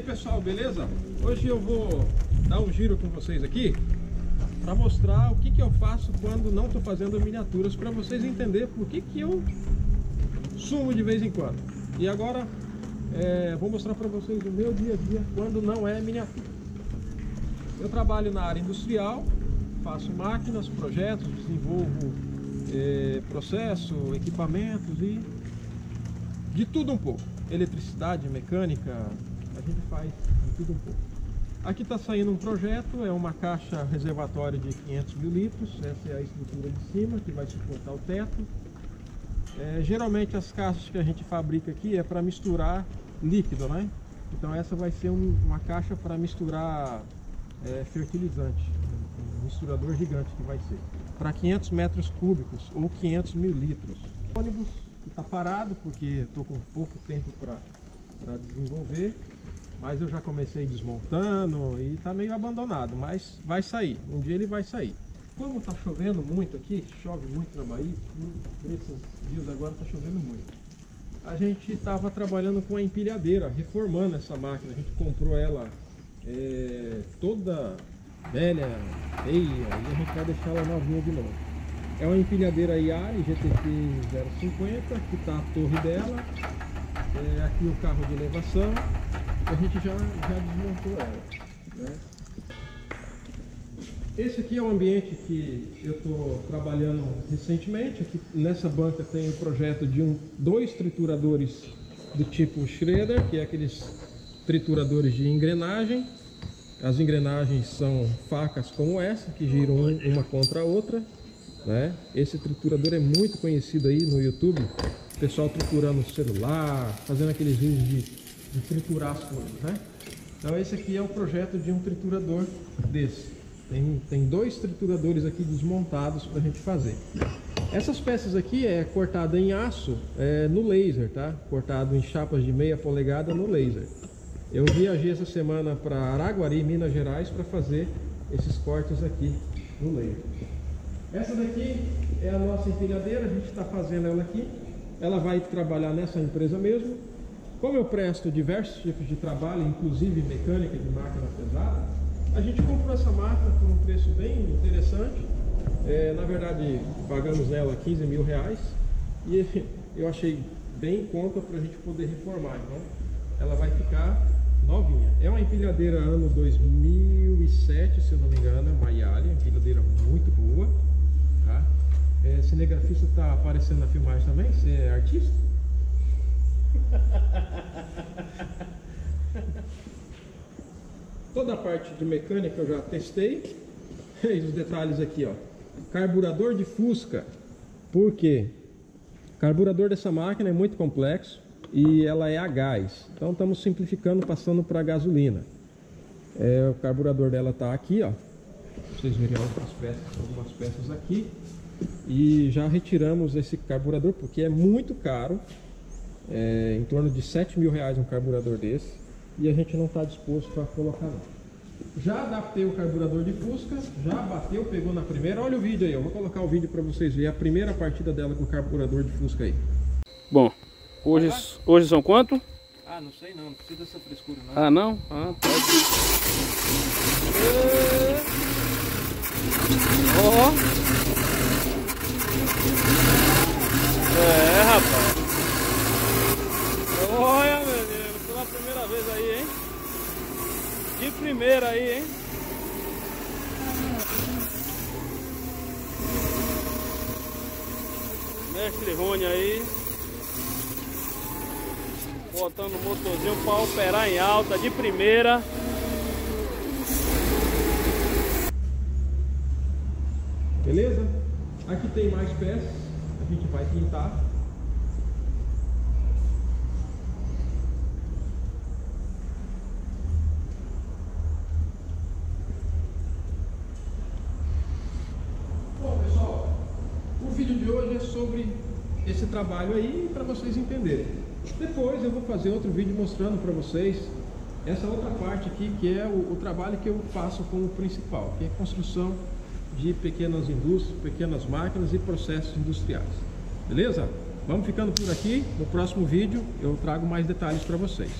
aí, pessoal, beleza? Hoje eu vou dar um giro com vocês aqui para mostrar o que que eu faço quando não estou fazendo miniaturas, para vocês entenderem por que que eu sumo de vez em quando. E agora vou mostrar para vocês o meu dia a dia quando não é miniatura. Eu trabalho na área industrial, faço máquinas, projetos, desenvolvo processo, equipamentos e de tudo um pouco. Eletricidade, mecânica, a gente faz de tudo um pouco. Aqui está saindo um projeto, é uma caixa reservatória de 500 mil litros. Essa é a estrutura de cima que vai suportar o teto. Geralmente as caixas que a gente fabrica aqui é para misturar líquido, né? Então essa vai ser uma caixa para misturar fertilizante, um misturador gigante que vai ser para 500 metros cúbicos ou 500 mil litros. O ônibus está parado porque estou com pouco tempo para desenvolver, mas eu já comecei desmontando e está meio abandonado, mas vai sair, um dia ele vai sair. Como está chovendo muito aqui, chove muito na Bahia, nesses dias agora está chovendo muito. A gente estava trabalhando com a empilhadeira, reformando essa máquina. A gente comprou ela toda velha, feia, e a gente vai deixar ela novinha de novo. É uma empilhadeira IAGTT 050, que está a torre dela, aqui o carro de elevação. A gente já desmontou ela, né? Esse aqui é o ambiente que eu estou trabalhando recentemente. Aqui nessa banca tem o projeto de dois trituradores do tipo Shredder, que é aqueles trituradores de engrenagem. As engrenagens são facas como essa, que giram uma contra a outra, né? Esse triturador é muito conhecido aí no YouTube, o pessoal triturando o celular, fazendo aqueles vídeos de triturar as coisas, né? Então esse aqui é o projeto de um triturador desse. Tem dois trituradores aqui desmontados para a gente fazer. Essas peças aqui é cortada em aço no laser, tá? Cortado em chapas de meia polegada no laser. Eu viajei essa semana para Araguari, Minas Gerais, para fazer esses cortes aqui no laser. Essa daqui é a nossa empilhadeira, a gente está fazendo ela aqui. Ela vai trabalhar nessa empresa mesmo. Como eu presto diversos tipos de trabalho, inclusive mecânica de máquina pesada, a gente comprou essa máquina por um preço bem interessante. Na verdade, pagamos nela 15 mil reais e eu achei bem em conta para a gente poder reformar. Então, ela vai ficar novinha. É uma empilhadeira ano 2007, se eu não me engano, Maiá, empilhadeira muito boa, tá? Cinegrafista está aparecendo na filmagem também. Você é artista? Toda a parte de mecânica eu já testei. E os detalhes aqui, ó. Carburador de fusca. Por quê? O carburador dessa máquina é muito complexo e ela é a gás. Então estamos simplificando, passando para a gasolina. O carburador dela está aqui, ó. Vocês verem algumas peças aqui. E já retiramos esse carburador porque é muito caro. Em torno de 7 mil reais um carburador desse. E a gente não está disposto a colocar não. Já adaptei o carburador de fusca, já bateu, pegou na primeira. Olha o vídeo aí, eu vou colocar o vídeo para vocês verem a primeira partida dela com o carburador de fusca aí. Bom, hoje são quanto? Ah, não sei não, não precisa dessa frescura não. Ah não? Ah, pode. Oh. Rapaz. Olha, meu Deus. Pela primeira vez aí, hein? De primeira aí, hein? Mestre Rony aí. Botando o motorzinho para operar em alta de primeira. Beleza? Aqui tem mais peças. A gente vai pintar. Sobre esse trabalho aí para vocês entenderem. Depois eu vou fazer outro vídeo mostrando para vocês essa outra parte aqui, que é o trabalho que eu faço como principal, que é a construção de pequenas indústrias, pequenas máquinas e processos industriais. Beleza? Vamos ficando por aqui. No próximo vídeo eu trago mais detalhes para vocês.